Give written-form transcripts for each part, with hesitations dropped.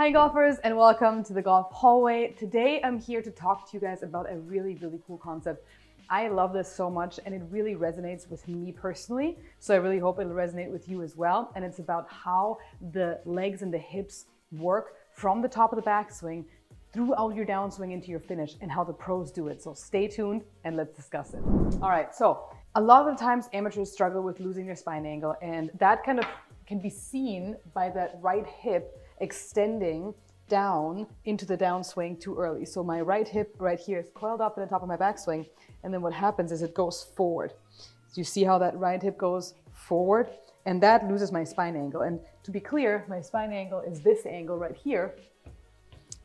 Hi golfers, and welcome to the Golf Hallway. Today I'm here to talk to you guys about a really cool concept. I love this so much and it really resonates with me personally, so I really hope it'll resonate with you as well. And it's about how the legs and the hips work from the top of the backswing throughout your downswing into your finish, and how the pros do it. So stay tuned and let's discuss it. All right, so a lot of the times amateurs struggle with losing their spine angle, and that kind of can be seen by that right hip extending down into the downswing too early. So my right hip right here is coiled up in the top of my backswing, and then what happens is it goes forward. So you see how that right hip goes forward, and that loses my spine angle. And to be clear, my spine angle is this angle right here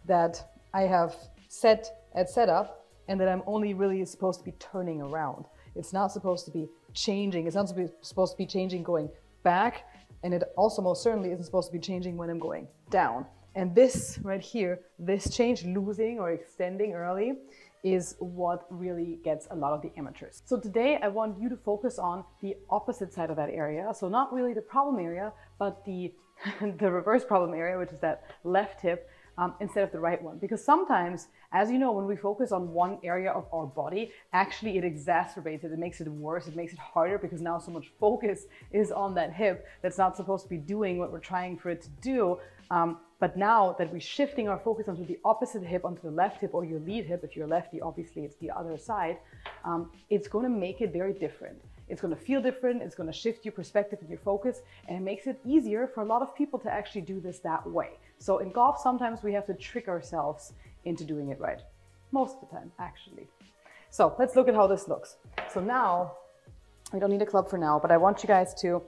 that I have set at setup, and that I'm only really supposed to be turning around. It's not supposed to be changing. It's not supposed to be changing going back, and it also most certainly isn't supposed to be changing when I'm going down. And this right here, this change, losing or extending early, is what really gets a lot of the amateurs. So today I want you to focus on the opposite side of that area. So not really the problem area, but the reverse problem area, which is that left hip instead of the right one. Because sometimes, as you know, when we focus on one area of our body, actually it exacerbates it, it makes it worse, it makes it harder, because now so much focus is on that hip that's not supposed to be doing what we're trying for it to do. But now that we're shifting our focus onto the opposite hip, onto the left hip, or your lead hip, if you're lefty, obviously it's the other side, it's going to make it very different. It's going to feel different, it's going to shift your perspective and your focus, and it makes it easier for a lot of people to actually do this that way. So in golf, sometimes we have to trick ourselves into doing it right. Most of the time, actually. So let's look at how this looks. So now, we don't need a club for now, but I want you guys to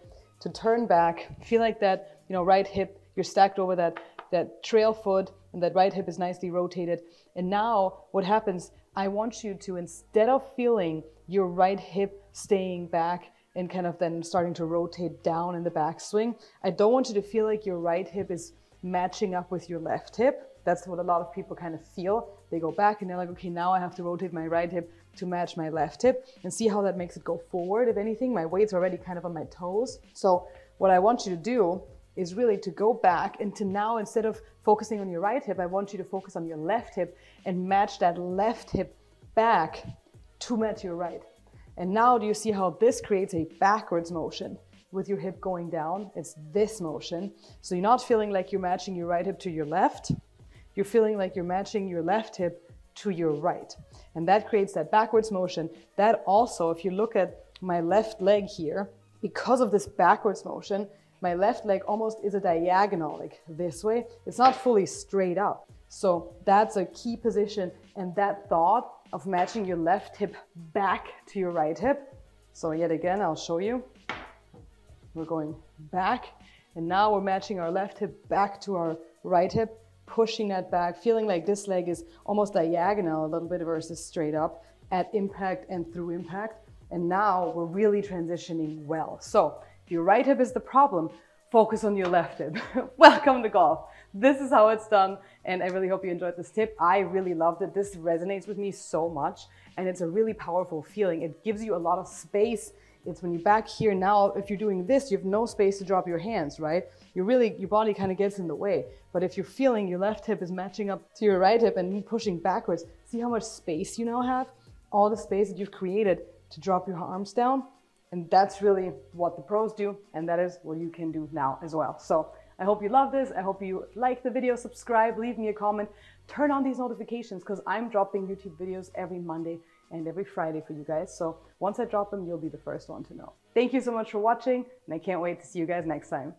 turn back, feel like that, you know, right hip, you're stacked over that trail foot, and that right hip is nicely rotated. And now what happens, I want you to, instead of feeling your right hip staying back and kind of then starting to rotate down in the backswing, I don't want you to feel like your right hip is matching up with your left hip. That's what a lot of people kind of feel. They go back and they're like, okay, now I have to rotate my right hip to match my left hip, and see how that makes it go forward. If anything, my weight's already kind of on my toes. So what I want you to do is really to go back, and to now, instead of focusing on your right hip, I want you to focus on your left hip and match that left hip back to match your right. And now do you see how this creates a backwards motion with your hip going down? It's this motion. So you're not feeling like you're matching your right hip to your left. You're feeling like you're matching your left hip to your right. And that creates that backwards motion. That also, if you look at my left leg here, because of this backwards motion, my left leg almost is a diagonal, like this way. It's not fully straight up. So that's a key position. And that thought of matching your left hip back to your right hip. So yet again, I'll show you. We're going back, and now we're matching our left hip back to our right hip, pushing that back, feeling like this leg is almost diagonal a little bit versus straight up at impact and through impact. And now we're really transitioning well. So if your right hip is the problem, focus on your left hip. Welcome to golf. This is how it's done, and I really hope you enjoyed this tip. I really loved it. This resonates with me so much, and it's a really powerful feeling. It gives you a lot of space. It's when you're back here now, if you're doing this, you have no space to drop your hands, right? Your body kind of gets in the way. But if you're feeling your left hip is matching up to your right hip and pushing backwards, see how much space you now have? All the space that you've created to drop your arms down. And that's really what the pros do, and that is what you can do now as well. So I hope you love this. I hope you like the video, subscribe, leave me a comment, turn on these notifications, because I'm dropping YouTube videos every Monday and every Friday for you guys. So once I drop them, you'll be the first one to know. Thank you so much for watching, and I can't wait to see you guys next time.